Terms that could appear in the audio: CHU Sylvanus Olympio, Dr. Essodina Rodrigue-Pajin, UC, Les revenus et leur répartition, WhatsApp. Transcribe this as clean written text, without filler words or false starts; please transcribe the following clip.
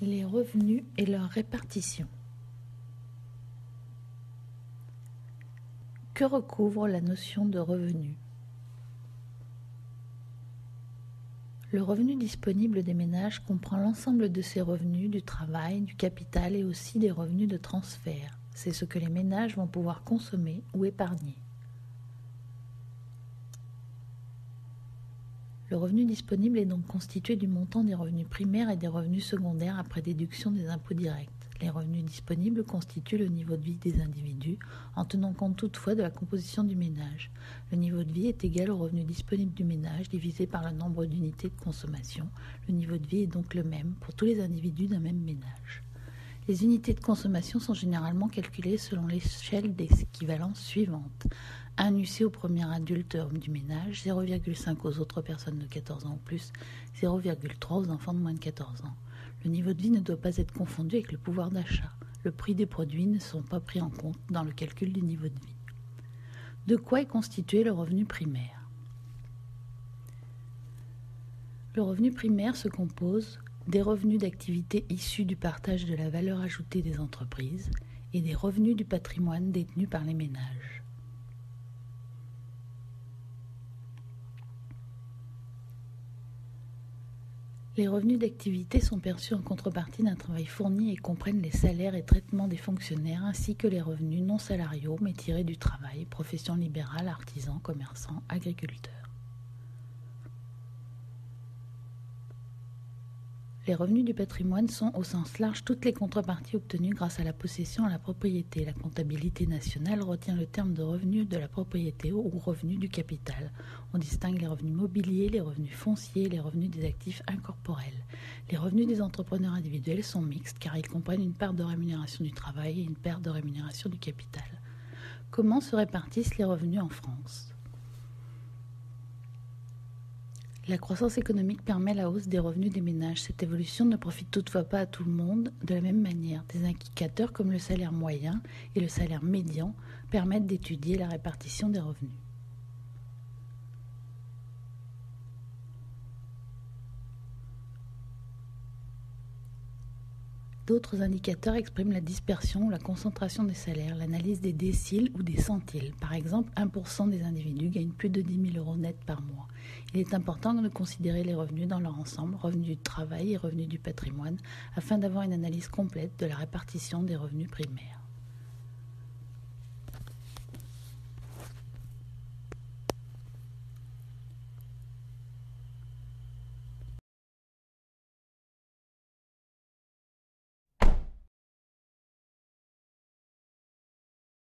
Les revenus et leur répartition. Que recouvre la notion de revenu? Le revenu disponible des ménages comprend l'ensemble de ses revenus, du travail, du capital et aussi des revenus de transfert. C'est ce que les ménages vont pouvoir consommer ou épargner. Le revenu disponible est donc constitué du montant des revenus primaires et des revenus secondaires après déduction des impôts directs. Les revenus disponibles constituent le niveau de vie des individus, en tenant compte toutefois de la composition du ménage. Le niveau de vie est égal au revenu disponible du ménage divisé par le nombre d'unités de consommation. Le niveau de vie est donc le même pour tous les individus d'un même ménage. Les unités de consommation sont généralement calculées selon l'échelle d'équivalence suivante. 1 UC au premier adulte du ménage, 0,5 aux autres personnes de 14 ans ou plus, 0,3 aux enfants de moins de 14 ans. Le niveau de vie ne doit pas être confondu avec le pouvoir d'achat. Le prix des produits ne sont pas pris en compte dans le calcul du niveau de vie. De quoi est constitué le revenu primaire? Le revenu primaire se compose des revenus d'activité issus du partage de la valeur ajoutée des entreprises et des revenus du patrimoine détenus par les ménages. Les revenus d'activité sont perçus en contrepartie d'un travail fourni et comprennent les salaires et traitements des fonctionnaires ainsi que les revenus non salariaux mais tirés du travail, profession libérale, artisans, commerçants, agriculteurs. Les revenus du patrimoine sont, au sens large, toutes les contreparties obtenues grâce à la possession, à la propriété. La comptabilité nationale retient le terme de revenu de la propriété ou revenu du capital. On distingue les revenus mobiliers, les revenus fonciers et les revenus des actifs incorporels. Les revenus des entrepreneurs individuels sont mixtes car ils comprennent une part de rémunération du travail et une part de rémunération du capital. Comment se répartissent les revenus en France ? La croissance économique permet la hausse des revenus des ménages. Cette évolution ne profite toutefois pas à tout le monde de la même manière. Des indicateurs comme le salaire moyen et le salaire médian permettent d'étudier la répartition des revenus. D'autres indicateurs expriment la dispersion ou la concentration des salaires, l'analyse des déciles ou des centiles. Par exemple, 1% des individus gagnent plus de 10 000 euros net par mois. Il est important de considérer les revenus dans leur ensemble, revenus du travail et revenus du patrimoine, afin d'avoir une analyse complète de la répartition des revenus primaires.